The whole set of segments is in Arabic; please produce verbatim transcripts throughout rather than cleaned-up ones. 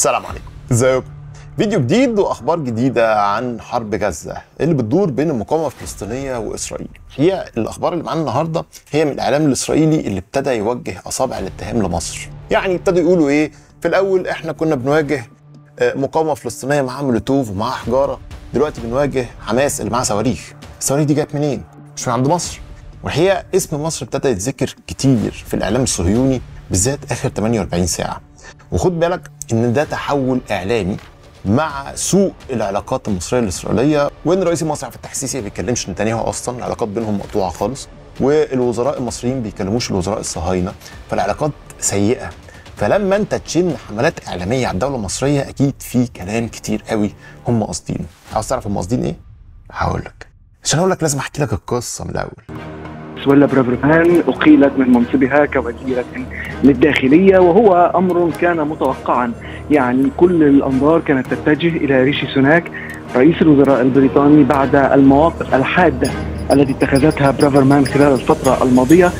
السلام عليكم، ازيكم؟ فيديو جديد واخبار جديده عن حرب غزه اللي بتدور بين المقاومه الفلسطينيه واسرائيل. هي الاخبار اللي معانا النهارده هي من الاعلام الاسرائيلي اللي ابتدى يوجه اصابع الاتهام لمصر. يعني ابتدوا يقولوا ايه؟ في الاول احنا كنا بنواجه مقاومه فلسطينيه مع مولوتوف ومع حجاره، دلوقتي بنواجه حماس اللي معاه صواريخ. الصواريخ دي جت منين؟ مش من عند مصر. والحقيقه اسم مصر ابتدى يتذكر كتير في الاعلام الصهيوني بالذات اخر ثمانية وأربعين ساعه. وخد بالك ان ده تحول اعلامي مع سوء العلاقات المصريه الاسرائيليه، وان رئيس مصر عبد الفتاح السيسي ما بيتكلمش نتنياهو اصلا، العلاقات بينهم مقطوعه خالص، والوزراء المصريين ما بيكلموش الوزراء الصهاينه، فالعلاقات سيئه. فلما انت تشن حملات اعلاميه على الدوله المصريه اكيد في كلام كتير قوي هم قاصدينه. عاوز تعرف هم قاصدين ايه؟ هقول لك. عشان اقول لك لازم احكي لك القصه من الاول. سويلا برافرمان أقيلت من منصبها كوزيرة للداخلية، وهو أمر كان متوقعا، يعني كل الأنظار كانت تتجه إلى ريشي سوناك رئيس الوزراء البريطاني بعد المواقف الحادة التي اتخذتها برافرمان خلال الفترة الماضية.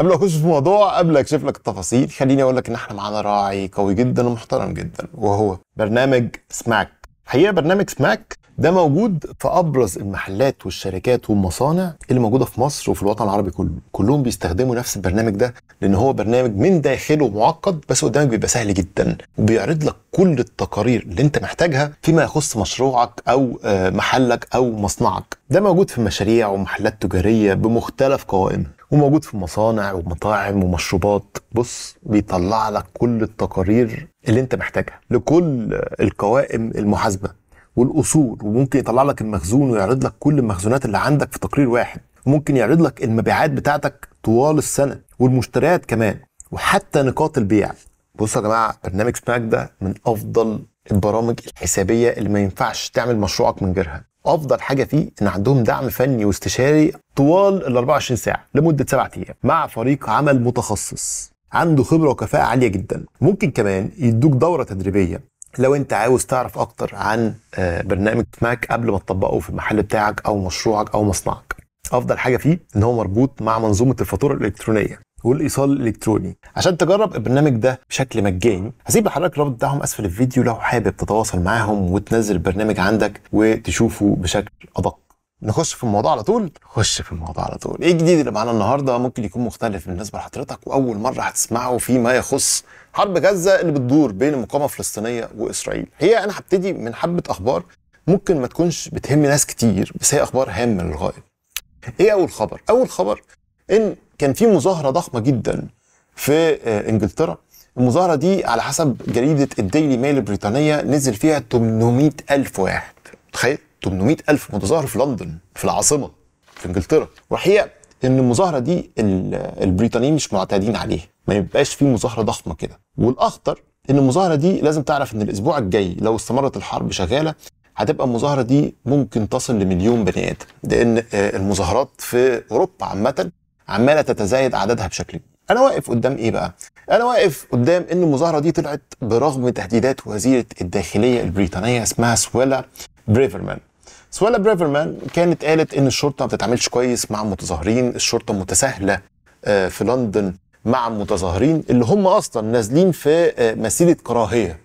قبل اخش في الموضوع، قبل اكشف لك التفاصيل، خليني اقول لك ان احنا معانا راعي قوي جدا ومحترم جدا، وهو برنامج سماك. الحقيقه برنامج سماك ده موجود في ابرز المحلات والشركات والمصانع اللي موجوده في مصر وفي الوطن العربي كله، كلهم بيستخدموا نفس البرنامج ده، لان هو برنامج من داخله معقد بس قدامك بيبقى سهل جدا، وبيعرض لك كل التقارير اللي انت محتاجها فيما يخص مشروعك او محلك او مصنعك. ده موجود في مشاريع ومحلات تجاريه بمختلف قوائمها، وموجود في مصانع ومطاعم ومشروبات. بص، بيطلع لك كل التقارير اللي انت محتاجها لكل القوائم المحاسبه والاصول، وممكن يطلع لك المخزون ويعرض لك كل المخزونات اللي عندك في تقرير واحد، وممكن يعرض لك المبيعات بتاعتك طوال السنه والمشتريات كمان، وحتى نقاط البيع. بصوا يا جماعه، برنامج سماك ده من افضل البرامج الحسابيه اللي ما ينفعش تعمل مشروعك من غيرها. افضل حاجه فيه ان عندهم دعم فني واستشاري طوال ال أربعة وعشرين ساعه لمده سبعة ايام مع فريق عمل متخصص عنده خبره وكفاءه عاليه جدا. ممكن كمان يدوك دوره تدريبيه لو انت عاوز تعرف اكتر عن برنامج سماك قبل ما تطبقه في المحل بتاعك او مشروعك او مصنعك. افضل حاجه فيه ان هو مربوط مع منظومه الفاتوره الالكترونيه والايصال الالكتروني. عشان تجرب البرنامج ده بشكل مجاني، هسيب لحضرتك الرابط بتاعهم اسفل الفيديو لو حابب تتواصل معاهم وتنزل البرنامج عندك وتشوفه بشكل ادق. نخش في الموضوع على طول، نخش في الموضوع على طول. ايه الجديد اللي معانا النهارده؟ ممكن يكون مختلف بالنسبه لحضرتك واول مره هتسمعه فيما يخص حرب غزه اللي بتدور بين المقاومه الفلسطينيه واسرائيل. هي انا هبتدي من حبه اخبار ممكن ما تكونش بتهم ناس كتير، بس هي اخبار هامه للغايه. ايه اول خبر؟ اول خبر ان كان في مظاهرة ضخمة جدا في انجلترا. المظاهرة دي على حسب جريدة الديلي ميل البريطانية نزل فيها ثمانمائة ألف واحد. تخيل ثمانمائة ألف متظاهر في لندن، في العاصمة في انجلترا. والحقيقة ان المظاهرة دي البريطانيين مش معتادين عليها، ما يبقاش في مظاهرة ضخمة كده. والاخطر ان المظاهرة دي لازم تعرف ان الاسبوع الجاي لو استمرت الحرب شغالة هتبقى المظاهرة دي ممكن تصل لمليون بني ادم، لان المظاهرات في اوروبا عامة عماله تتزايد اعدادها بشكل كبير. انا واقف قدام ايه بقى؟ انا واقف قدام ان المظاهره دي طلعت برغم تهديدات وزيره الداخليه البريطانيه اسمها سويلا برافرمان. سويلا برافرمان كانت قالت ان الشرطه ما بتتعاملش كويس مع المتظاهرين، الشرطه متساهله في لندن مع المتظاهرين اللي هم اصلا نازلين في مسيره كراهيه.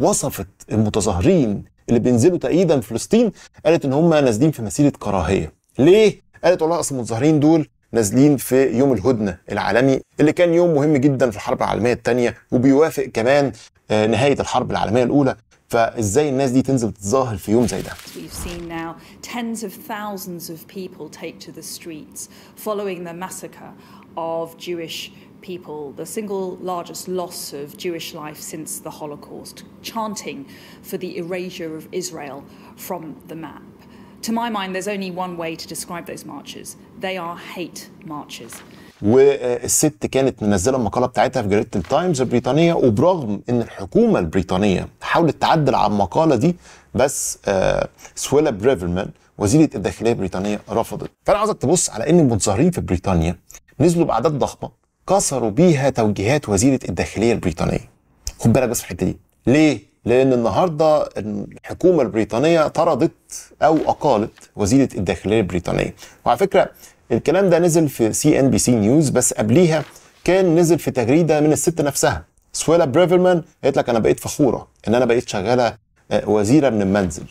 وصفت المتظاهرين اللي بينزلوا تأييدا في فلسطين، قالت ان هم نازلين في مسيره كراهيه. ليه؟ قالت والله اصل المتظاهرين دول نازلين في يوم الهدنة العالمي اللي كان يوم مهم جدا في الحرب العالمية الثانية، وبيوافق كمان نهاية الحرب العالمية الأولى، فازاي الناس دي تنزل تتظاهر في يوم زي ده؟ We've seen now tens of thousands of people take to the streets following the massacre of Jewish people, the single largest loss of Jewish life since the Holocaust, chanting for the erasure of Israel from the map. To my mind there's only one way to describe those marches. They are hate marches. والست كانت منزله المقاله بتاعتها في جريده التايمز البريطانيه، وبرغم ان الحكومه البريطانيه حاولت تعدل على المقاله دي بس سويلا برافرمان وزيره الداخليه البريطانيه رفضت. فانا عايزك تبص على ان المتظاهرين في بريطانيا نزلوا باعداد ضخمه كسروا بيها توجيهات وزيره الداخليه البريطانيه. خد بالك بس في الحته دي. ليه؟ لأن النهارده الحكومة البريطانية طردت أو أقالت وزيرة الداخلية البريطانية، وعلى فكرة الكلام ده نزل في سي إن بي سي نيوز، بس قبليها كان نزل في تغريده من الست نفسها، سويلا بريفرمان، قالت لك انا بقيت فخوره ان انا بقيت شغاله وزيره من المنزل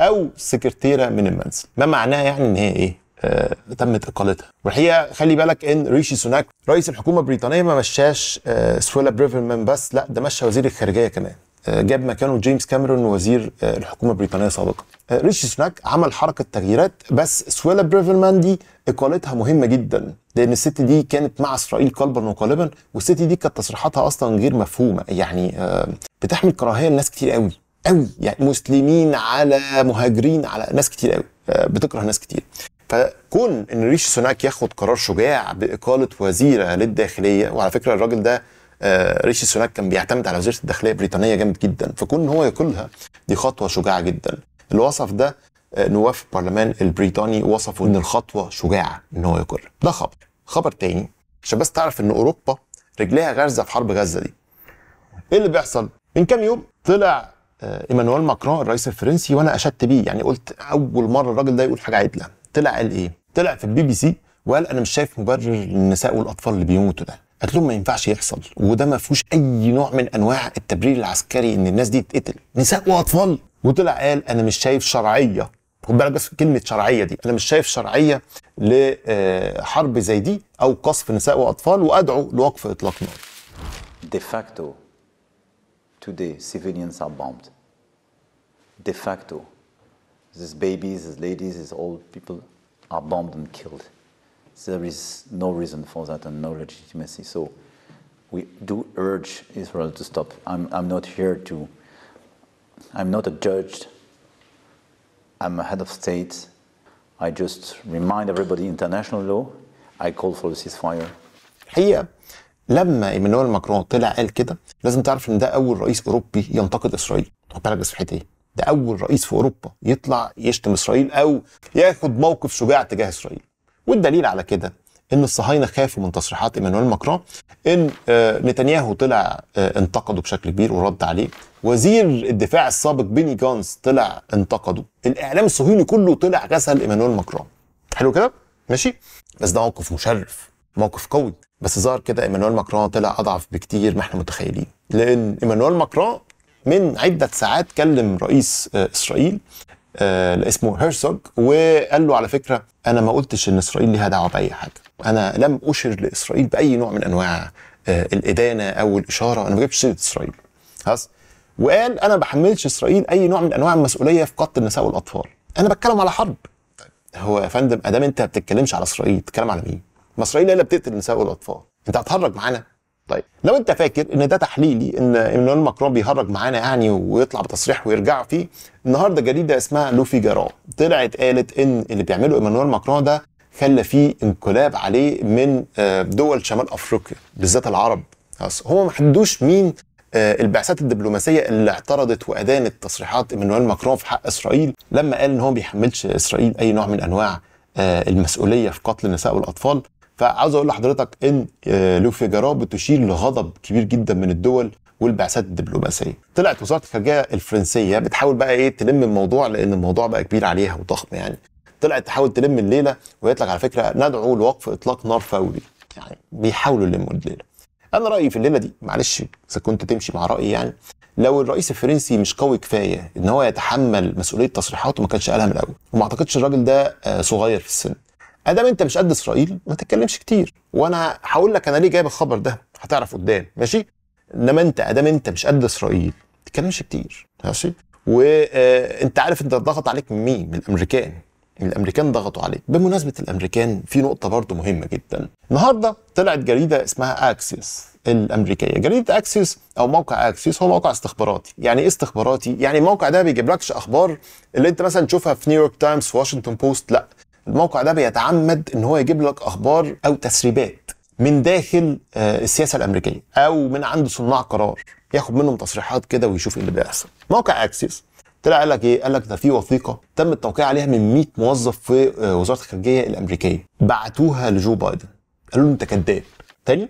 او سكرتيره من المنزل. ما معناه يعني ان هي ايه؟ آه، تمت اقالتها. والحقيقه خلي بالك ان ريشي سوناك رئيس الحكومه البريطانيه ما مشاش آه، سويلا بريفرمان بس، لا ده مشى وزير الخارجيه كمان، آه، جاب مكانه جيمس كاميرون وزير آه، الحكومه البريطانيه سابقا. آه، ريشي سوناك عمل حركه تغييرات، بس سويلا بريفرمان دي اقالتها مهمه جدا، لان الست دي كانت مع اسرائيل قلبا وقالبا، والست دي كانت تصريحاتها اصلا غير مفهومه، يعني آه، بتحمل كراهيه لناس كتير قوي قوي، يعني مسلمين على مهاجرين على ناس كتير قوي، آه، بتكره ناس كتير. فكون ان ريشي سوناك ياخد قرار شجاع باقاله وزيره للداخليه، وعلى فكره الراجل ده ريشي سوناك كان بيعتمد على وزيره الداخليه البريطانيه جامد جدا، فكون ان هو ياكلها دي خطوه شجاعه جدا. الوصف ده نواب البرلمان البريطاني وصفوا ان الخطوه شجاعه ان هو ياكلها. ده خبر. خبر تاني عشان بس تعرف ان اوروبا رجليها غارزه في حرب غزه دي. ايه اللي بيحصل؟ من كام يوم طلع ايمانويل ماكرون الرئيس الفرنسي، وانا اشدت بيه، يعني قلت اول مره الراجل ده يقول حاجه عدله. طلع قال ايه؟ طلع في البي بي سي وقال انا مش شايف مبرر للنساء والاطفال اللي بيموتوا ده، قالت لهم ما ينفعش يحصل، وده ما فيهوش اي نوع من انواع التبرير العسكري ان الناس دي تتقتل، نساء واطفال. وطلع قال انا مش شايف شرعيه، خد بالك بس كلمه شرعيه دي، انا مش شايف شرعيه لحرب زي دي او قصف نساء واطفال، وادعو لوقف اطلاق نار. De facto today civilians are bombed. De facto these babies, these ladies, these old people are bombed and killed. There is no reason for that and no legitimacy. So we do urge Israel to stop. I'm, I'm not here to, I'm not a judge. I'm a head of state. I just remind everybody international law. I call for a ceasefire. الحقيقة لما ايمانويل ماكرون طلع قال كده، لازم تعرف ان ده اول رئيس اوروبي ينتقد اسرائيل. خد بالك بس في الحتة دي. ده أول رئيس في أوروبا يطلع يشتم إسرائيل أو ياخد موقف شجاع تجاه إسرائيل، والدليل على كده إن الصهاينة خافوا من تصريحات إيمانويل ماكرون، إن نتنياهو طلع انتقده بشكل كبير ورد عليه، وزير الدفاع السابق بيني جانس طلع انتقده، الإعلام الصهيوني كله طلع غسل إيمانويل ماكرون. حلو كده؟ ماشي؟ بس ده موقف مشرف، موقف قوي، بس ظهر كده إيمانويل ماكرون طلع أضعف بكتير ما إحنا متخيلين، لأن إيمانويل ماكرون من عدة ساعات كلم رئيس إسرائيل اسمه هيرسوغ وقال له على فكرة أنا ما قلتش إن إسرائيل ليها دعوة بأي حاجة، أنا لم أشر لإسرائيل بأي نوع من أنواع الإدانة أو الإشارة، أنا ما جبتش سيرة إسرائيل. خلاص؟ وقال أنا ما بحملش إسرائيل أي نوع من أنواع المسؤولية في قتل النساء والأطفال، أنا بتكلم على حرب. هو يا فندم أدام أنت ما بتتكلمش على إسرائيل، بتتكلم على مين؟ ما إسرائيل هي اللي بتقتل النساء والأطفال، أنت هتهرج معانا؟ طيب لو انت فاكر ان ده تحليلي ان ايمانويل ماكرون بيهرج معانا يعني ويطلع بتصريح ويرجع فيه، النهارده جريده اسمها لوفي جارا طلعت قالت ان اللي بيعمله ايمانويل ماكرون ده خلى فيه انقلاب عليه من دول شمال افريقيا بالذات العرب. هو ما حددوش مين البعثات الدبلوماسيه اللي اعترضت وادانت تصريحات ايمانويل ماكرون في حق اسرائيل لما قال ان هو ما بيحملش اسرائيل اي نوع من انواع المسؤوليه في قتل النساء والاطفال. فعاوز اقول لحضرتك ان لوفي جارا بتشير لغضب كبير جدا من الدول والبعثات الدبلوماسيه. طلعت وزاره الخارجيه الفرنسيه بتحاول بقى ايه تلم الموضوع، لان الموضوع بقى كبير عليها وضخم، يعني طلعت تحاول تلم الليله وقالت لك على فكره ندعو لوقف اطلاق نار فوري، يعني بيحاولوا يلموا الليله. انا رايي في الليله دي، معلش اذا كنت تمشي مع رايي، يعني لو الرئيس الفرنسي مش قوي كفايه ان هو يتحمل مسؤوليه تصريحاته ما كانش قالها من الاول، وما اعتقدش الراجل ده صغير في السن. ادام انت مش قد اسرائيل ما تتكلمش كتير، وانا هقول لك انا ليه جايب الخبر ده هتعرف قدام، ماشي؟ انما انت ادام انت مش قد اسرائيل ما تتكلمش كتير، ماشي؟ وانت عارف انت ضغط عليك من مين؟ من الامريكان. الامريكان ضغطوا عليك. بمناسبه الامريكان في نقطه برضو مهمه جدا. النهارده طلعت جريده اسمها اكسيوس الامريكيه، جريده اكسيوس او موقع اكسيوس هو موقع استخباراتي. يعني ايه استخباراتي؟ يعني الموقع ده ما بيجيبلكش اخبار اللي انت مثلا تشوفها في نيويورك تايمز، واشنطن بوست، لا. الموقع ده بيتعمد ان هو يجيب لك اخبار او تسريبات من داخل السياسه الامريكيه او من عند صناع قرار، ياخد منهم تصريحات كده ويشوف اللي بيحصل. موقع اكسيوس طلع قال لك ايه؟ قال لك ده في وثيقه تم التوقيع عليها من مئة موظف في وزاره الخارجيه الامريكيه، بعتوها لجو بايدن قالوا له انت كذاب. تاني،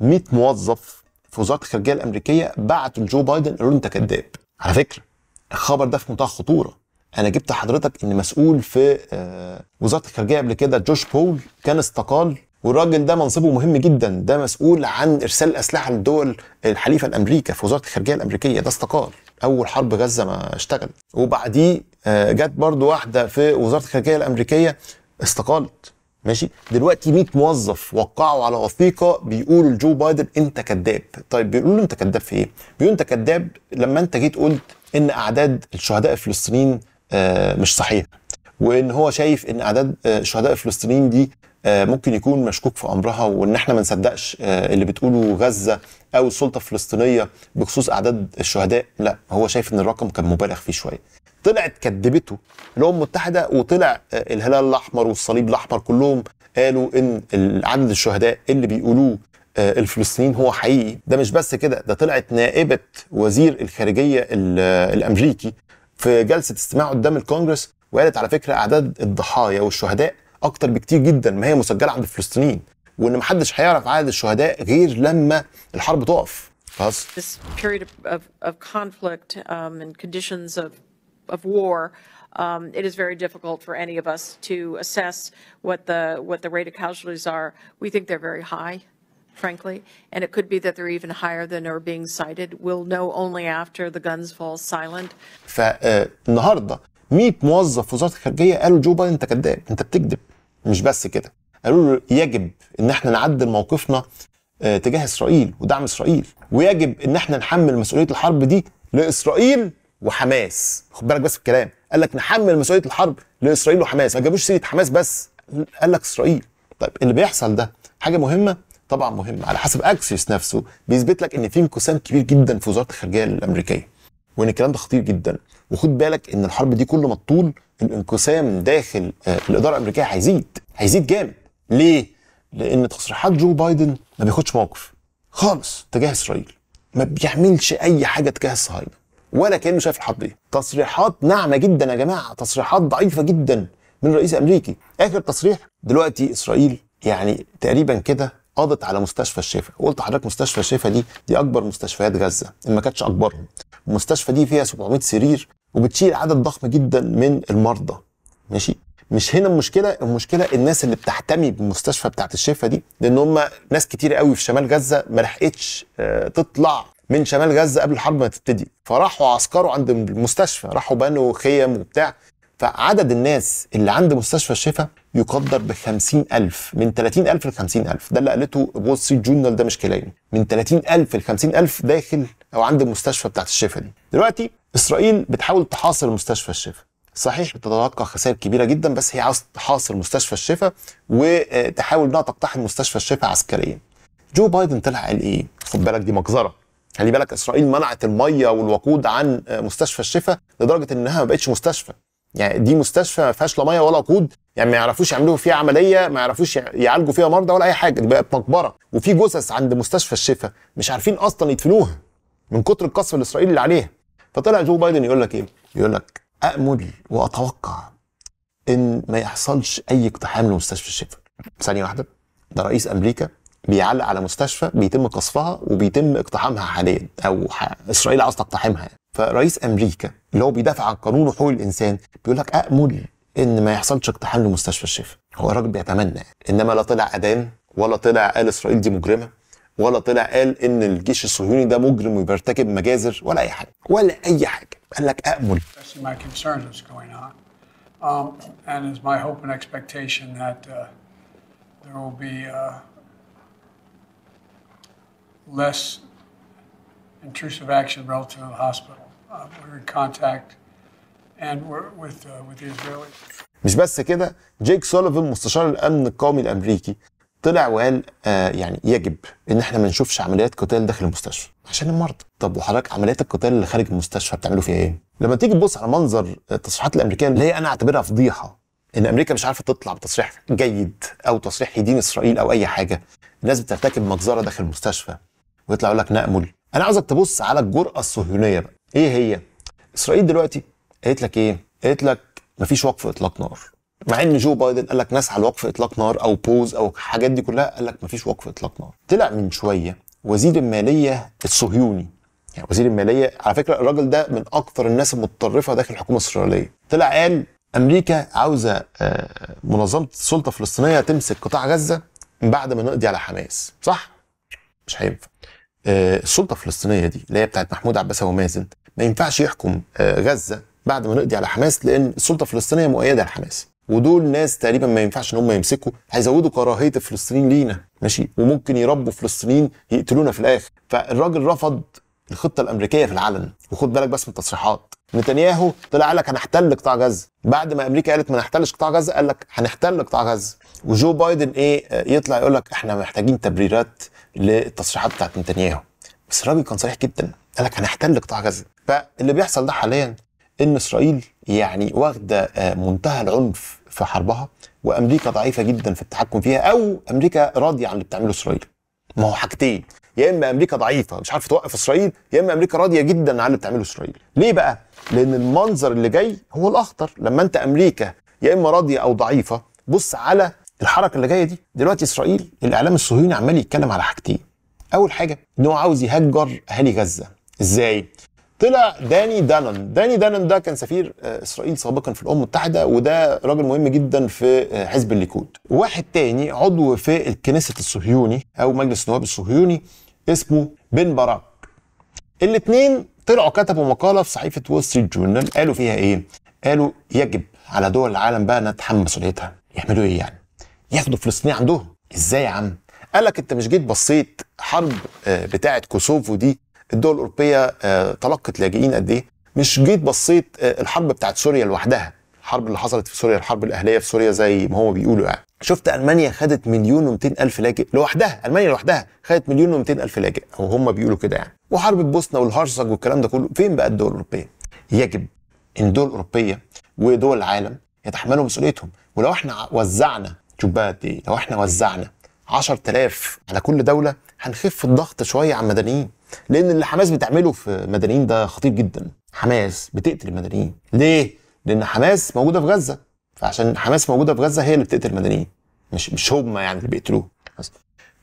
مئة موظف في وزاره الخارجيه الامريكيه بعتوا لجو بايدن قالوا له انت كذاب. على فكره الخبر ده في منتهى الخطوره. أنا جبت حضرتك إن مسؤول في وزارة الخارجية قبل كده جوش بول كان استقال والراجل ده منصبه مهم جدا، ده مسؤول عن ارسال اسلحه للدول الحليفه الامريكا في وزاره الخارجيه الامريكيه، ده استقال اول حرب غزه ما اشتغلت، وبعديه جت برضو واحده في وزاره الخارجيه الامريكيه استقالت. ماشي، دلوقتي مية موظف وقعوا على وثيقه بيقولوا لجو بايدن انت كذاب. طيب بيقولوا له انت كذاب في ايه؟ بيقولوا انت كذاب لما انت جيت قلت ان اعداد الشهداء الفلسطينيين مش صحيحه، وان هو شايف ان اعداد الشهداء الفلسطينيين دي ممكن يكون مشكوك في امرها، وان احنا ما نصدقش اللي بتقوله غزه او السلطه الفلسطينيه بخصوص اعداد الشهداء. لا، هو شايف ان الرقم كان مبالغ فيه شويه. طلعت كدبته الامم المتحده، وطلع الهلال الاحمر والصليب الاحمر كلهم قالوا ان عدد الشهداء اللي بيقولوه الفلسطينيين هو حقيقي. ده مش بس كده، ده طلعت نائبه وزير الخارجيه الامريكي في جلسه استماع قدام الكونجرس وقالت على فكره اعداد الضحايا والشهداء اكتر بكتير جدا ما هي مسجله عند الفلسطينيين، وان محدش هيعرف عدد الشهداء غير لما الحرب تقف. خلاص. This period of of conflict um, and conditions of of war, um, it is very difficult for any of us to assess what the what the rate of casualties are. We think they're very high, frankly, and it could be that they're even higher than are being cited. We'll know only after the guns fall silent. فالنهارده مية موظف في وزاره الخارجيه قالوا جو بايدن انت كذاب، انت بتكذب. مش بس كده، قالوا له يجب ان احنا نعدل موقفنا تجاه اسرائيل ودعم اسرائيل، ويجب ان احنا نحمل مسؤوليه الحرب دي لاسرائيل وحماس. خد بالك بس في الكلام، قال لك نحمل مسؤوليه الحرب لاسرائيل وحماس، ما جابوش سيره حماس بس، قال لك اسرائيل. طيب اللي بيحصل ده حاجه مهمه؟ طبعا مهمه. على حسب اكسيوس نفسه بيثبت لك ان في انقسام كبير جدا في وزاره الخارجيه الامريكيه، وان الكلام ده خطير جدا. وخد بالك ان الحرب دي كل ما تطول الانقسام داخل الاداره الامريكيه هيزيد، هيزيد جامد. ليه؟ لان تصريحات جو بايدن ما بياخدش موقف خالص تجاه اسرائيل، ما بيعملش اي حاجه تجاه الصهاينه ولا كانه شايف الحرب دي. تصريحات ناعمه جدا يا جماعه، تصريحات ضعيفه جدا من رئيس امريكي. اخر تصريح دلوقتي اسرائيل يعني تقريبا كده قضت على مستشفى الشفا. قلت لحضرتك مستشفى الشفا دي دي اكبر مستشفيات غزه، ان ما كانتش اكبرهم. المستشفى دي فيها سبعمية سرير وبتشيل عدد ضخم جدا من المرضى. ماشي، مش هنا المشكله، المشكله الناس اللي بتحتمي بالمستشفى بتاعه الشفا دي، لان هم ناس كتير قوي في شمال غزه ما لحقتش تطلع من شمال غزه قبل الحرب ما تبتدي، فراحوا عسكروا عند المستشفى، راحوا بنوا خيم وبتاع. فعدد الناس اللي عند مستشفى الشفا يقدر ب خمسين ألف، من تلاتين ألف ل خمسين ألف، ده اللي قالته وول ستريت جورنال، ده مش كلامي، من تلاتين ألف ل خمسين ألف داخل او عند المستشفى بتاعت الشفا دي. دلوقتي اسرائيل بتحاول تحاصر مستشفى الشفا، صحيح بتتلقى خسائر كبيره جدا، بس هي عاوزه تحاصر مستشفى الشفا وتحاول انها تقتحم مستشفى الشفا عسكريا. جو بايدن طلع قال ايه؟ خد بالك دي مجزره. خلي بالك اسرائيل منعت الميه والوقود عن مستشفى الشفا لدرجه انها ما بقتش مستشفى. يعني دي مستشفى ما فيهاش لا ميه ولا وقود، يعني ما يعرفوش يعملوا فيها عمليه، ما يعرفوش يعالجوا فيها مرضى ولا اي حاجه، دي بقت مقبره. وفي جثث عند مستشفى الشفا مش عارفين اصلا يدفنوها من كتر القصف الاسرائيلي اللي عليها. فطلع جو بايدن يقول لك ايه؟ يقول لك امل واتوقع ان ما يحصلش اي اقتحام لمستشفى الشفا. ثانيه واحده، ده رئيس امريكا بيعلق على مستشفى بيتم قصفها وبيتم اقتحامها حاليا، او اسرائيل عاوزه تقتحمها. فرئيس امريكا اللي هو بيدافع عن قانون وحقوق الانسان بيقول لك امل ان ما يحصلش اقتحام لمستشفى الشفا. هو راجل بيتمنى، انما لا طلع ادان ولا طلع قال اسرائيل دي مجرمه، ولا طلع قال ان الجيش الصهيوني ده مجرم وبيرتكب مجازر ولا اي حاجه، ولا اي حاجه. قال لك امل. less intrusive action relative to the hospital. Uh, we're in contact and we're with uh, with the Israelis. مش بس كده، جيك سوليفان مستشار الامن القومي الامريكي طلع وقال آه يعني يجب ان احنا ما نشوفش عمليات قتال داخل المستشفى عشان المرضى. طب وحضرتك عمليات القتال اللي خارج المستشفى بتعملوا فيها ايه؟ لما تيجي تبص على منظر التصريحات الامريكيه اللي هي انا اعتبرها فضيحه، ان امريكا مش عارفه تطلع بتصريح جيد او تصريح يدين اسرائيل او اي حاجه، الناس بترتكب مجزره داخل المستشفى ويطلع يقول لك نأمل. انا عاوزك تبص على الجرأه الصهيونيه بقى، ايه هي؟ اسرائيل دلوقتي قالت لك ايه؟ قالت لك مفيش وقف اطلاق نار، مع ان جو بايدن قال لك نسعى لوقف اطلاق نار او بوز او الحاجات دي كلها، قال لك مفيش وقف اطلاق نار. طلع من شويه وزير الماليه الصهيوني، يعني وزير الماليه على فكره الراجل ده من اكثر الناس المتطرفه داخل الحكومه الاسرائيليه، طلع قال امريكا عاوزه منظمه السلطه الفلسطينيه تمسك قطاع غزه بعد ما نقضي على حماس، صح؟ مش هينفع. السلطه الفلسطينيه دي اللي هي بتاعت محمود عباس أبو مازن ما ينفعش يحكم غزه بعد ما نقضي على حماس، لان السلطه الفلسطينيه مؤيده لحماس، ودول ناس تقريبا ما ينفعش ان هم يمسكوا، هيزودوا كراهيه الفلسطينيين لينا، ماشي؟ وممكن يربوا فلسطينيين يقتلونا في الاخر. فالراجل رفض الخطه الامريكيه في العلن، وخد بالك بس من التصريحات. نتنياهو طلع قال لك هنحتل قطاع غزه، بعد ما امريكا قالت ما نحتلش قطاع غزه قال لك هنحتل قطاع غزه. وجو بايدن ايه؟ يطلع يقول لك احنا محتاجين تبريرات للتصريحات بتاعت نتنياهو. بس الراجل كان صريح جدا، قال لك هنحتل قطاع غزه. فاللي بيحصل ده حاليا ان اسرائيل يعني واخده منتهى العنف في حربها، وامريكا ضعيفه جدا في التحكم فيها، او امريكا راضيه عن اللي بتعمله اسرائيل. ما هو حاجتين، يا اما امريكا ضعيفه مش عارفه توقف اسرائيل، يا اما امريكا راضيه جدا عن اللي بتعمله اسرائيل. ليه بقى؟ لان المنظر اللي جاي هو الاخطر. لما انت امريكا يا اما راضيه او ضعيفه، بص على الحركه اللي جايه دي. دلوقتي اسرائيل الاعلام الصهيوني عمال يتكلم على حاجتين. اول حاجه ان هو عاوز يهجر اهالي غزه. ازاي؟ طلع داني دانون، داني دانون ده كان سفير اسرائيل سابقا في الامم المتحده، وده راجل مهم جدا في حزب الليكود. واحد تاني عضو في الكنيست الصهيوني او مجلس النواب الصهيوني اسمه بن باراك. الاثنين طلعوا كتبوا مقاله في صحيفه وول ستريت جورنال، قالوا فيها ايه؟ قالوا يجب على دول العالم بقى انها تتحمل مسؤوليتها. يعملوا ايه يعني؟ ياخدوا فلسطينيين عندهم. ازاي يا عم؟ قال لك انت مش جيت بصيت حرب بتاعه كوسوفو دي الدول الاوروبيه تلقت لاجئين قد ايه؟ مش جيت بصيت الحرب بتاعت سوريا لوحدها، الحرب اللي حصلت في سوريا، الحرب الاهليه في سوريا زي ما هم بيقولوا يعني. شفت المانيا خدت مليون ومئتين الف لاجئ لوحدها، المانيا لوحدها خدت مليون ومئتين الف لاجئ، او هم بيقولوا كده يعني. وحرب البوسنه والهرسك والكلام ده كله، فين بقى الدول الاوروبيه؟ يجب ان الدول الاوروبيه ودول العالم يتحملوا مسؤوليتهم. ولو احنا وزعنا، شوف بقى قد ايه، لو احنا وزعنا عشرة آلاف على كل دوله هنخف الضغط شويه على المدنيين، لان اللي حماس بتعمله في مدنيين ده خطير جدا. حماس بتقتل المدنيين. ليه؟ لان حماس موجوده في غزه، فعشان حماس موجوده في غزه هي اللي بتقتل المدنيين، مش مش هم يعني اللي بيقتلوه.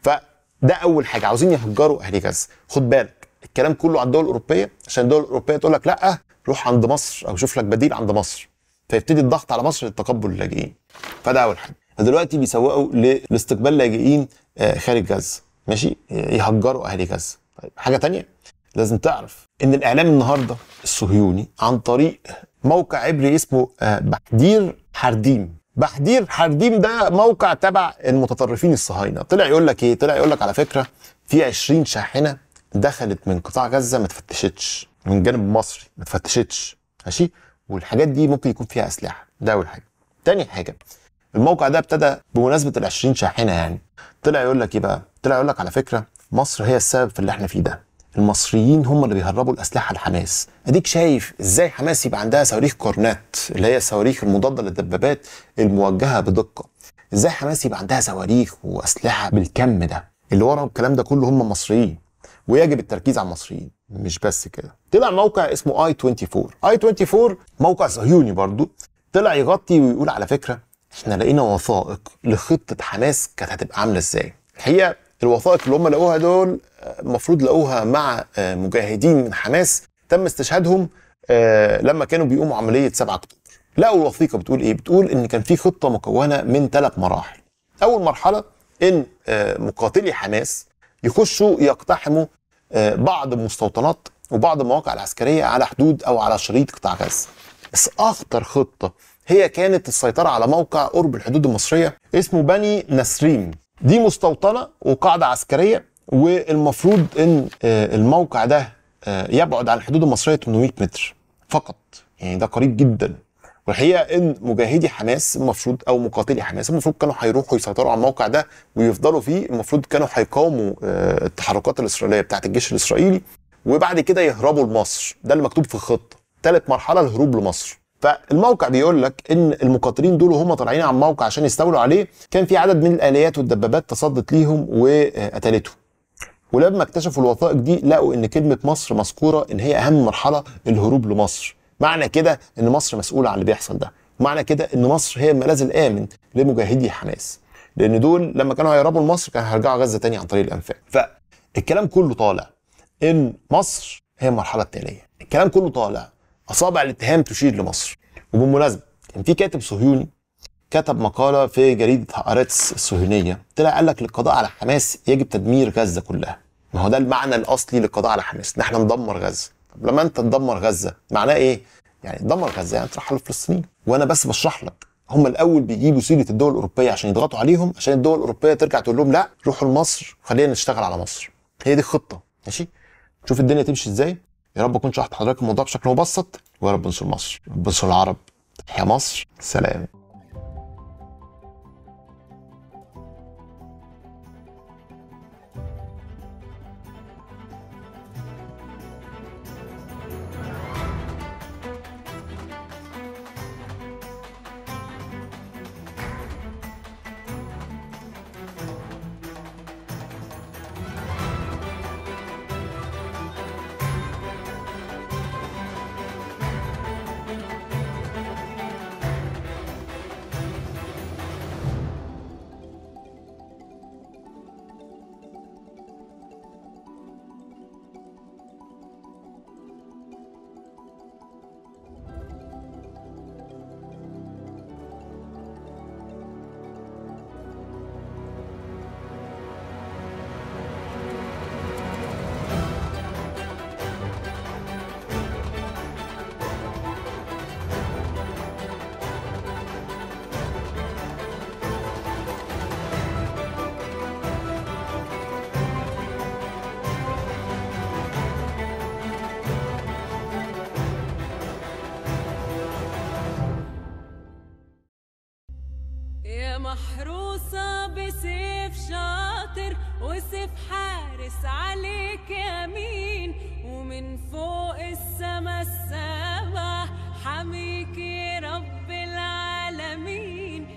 فده اول حاجه، عاوزين يهجروا اهل غزه. خد بالك الكلام كله على الدول الاوروبيه، عشان الدول الاوروبيه تقول لك لا روح عند مصر او شوف لك بديل عند مصر، فيبتدي الضغط على مصر للتقبل اللاجئين. فده اول حاجه. فدلوقتي بيسوقوا لاستقبال لاجئين خارج غزه، ماشي؟ يهجروا اهل غزه. طيب حاجه تانية لازم تعرف ان الاعلام النهارده الصهيوني عن طريق موقع عبري اسمه بحدير حرديم، بحدير حرديم ده موقع تبع المتطرفين الصهاينه، طلع يقول لك ايه؟ طلع يقول لك على فكره في عشرين شاحنه دخلت من قطاع غزه ما اتفتشتش، من جانب مصري ما اتفتشتش، ماشي؟ والحاجات دي ممكن يكون فيها اسلحه. ده اول حاجه. تاني حاجه، الموقع ده ابتدى بمناسبه ال عشرين شاحنه يعني، طلع يقول لك ايه بقى؟ طلع يقول لك على فكره مصر هي السبب في اللي احنا فيه ده، المصريين هم اللي بيهربوا الاسلحه لحماس. اديك شايف ازاي حماس يبقى عندها صواريخ كورنات اللي هي الصواريخ المضاده للدبابات الموجهه بدقه، ازاي حماس يبقى عندها صواريخ واسلحه بالكم ده؟ اللي ورا الكلام ده كله هم مصريين، ويجب التركيز على المصريين. مش بس كده، طلع موقع اسمه آي أربعة وعشرين، آي أربعة وعشرين موقع صهيوني برضو، طلع يغطي ويقول على فكره احنا لقينا وثائق لخطه حماس كانت هتبقى عامله ازاي. الحقيقه الوثائق اللي هم لقوها دول المفروض لقوها مع مجاهدين من حماس تم استشهادهم لما كانوا بيقوموا عمليه سبعة أكتوبر. لقوا الوثيقه بتقول ايه؟ بتقول ان كان في خطه مكونه من ثلاث مراحل. اول مرحله ان مقاتلي حماس يخشوا يقتحموا بعض المستوطنات وبعض المواقع العسكريه على حدود او على شريط قطاع غزه. بس اخطر خطه هي كانت السيطره على موقع قرب الحدود المصريه اسمه بني نسرين. دي مستوطنة وقاعدة عسكرية، والمفروض ان الموقع ده يبعد عن الحدود المصرية ثمانمائة متر فقط، يعني ده قريب جدا. والحقيقة ان مجاهدي حماس المفروض او مقاتلي حماس المفروض كانوا هيروحوا يسيطروا على الموقع ده ويفضلوا فيه، المفروض كانوا هيقاوموا التحركات الإسرائيلية بتاعت الجيش الإسرائيلي، وبعد كده يهربوا لمصر. ده اللي مكتوب في الخطة. ثالث مرحلة الهروب لمصر. فالموقع بيقول لك ان المقاتلين دول وهم طالعين على الموقع عشان يستولوا عليه كان في عدد من الاليات والدبابات تصدت ليهم وقتلتهم. ولما اكتشفوا الوثائق دي لقوا ان كلمه مصر مذكوره، ان هي اهم مرحله الهروب لمصر. معنى كده ان مصر مسؤوله عن اللي بيحصل ده، معنى كده ان مصر هي الملاذ الامن لمجاهدي حماس، لان دول لما كانوا هيهربوا لمصر كانوا هيرجعوا غزه تاني عن طريق الانفاق. فالكلام كله طالع ان مصر هي المرحله التاليه، الكلام كله طالع، اصابع الاتهام تشير لمصر. وبالمناسبه كان في كاتب صهيوني كتب مقالة في جريدة هارتس الصهيونية، طلع قال لك للقضاء على حماس يجب تدمير غزة كلها. ما هو ده المعنى الأصلي للقضاء على حماس، إن إحنا ندمر غزة. طب لما أنت تدمر غزة معناه إيه؟ يعني تدمر غزة يعني تروحها للفلسطينيين. وأنا بس بشرح لك، هم الأول بيجيبوا سيرة الدول الأوروبية عشان يضغطوا عليهم، عشان الدول الأوروبية ترجع تقول لهم لا روحوا لمصر وخلينا نشتغل على مصر. هي دي الخطة، ماشي؟ شوف الدنيا تمشي إزاي؟ يا رب أكون شرحت لحضرتك الموضوع بشكل مبسط، ويا رب انصر مصر، انصر العرب، تحيا مصر، سلام. محروسة بسيف شاطر وسيف حارس عليك يمين، ومن فوق السما السابع حميك رب العالمين.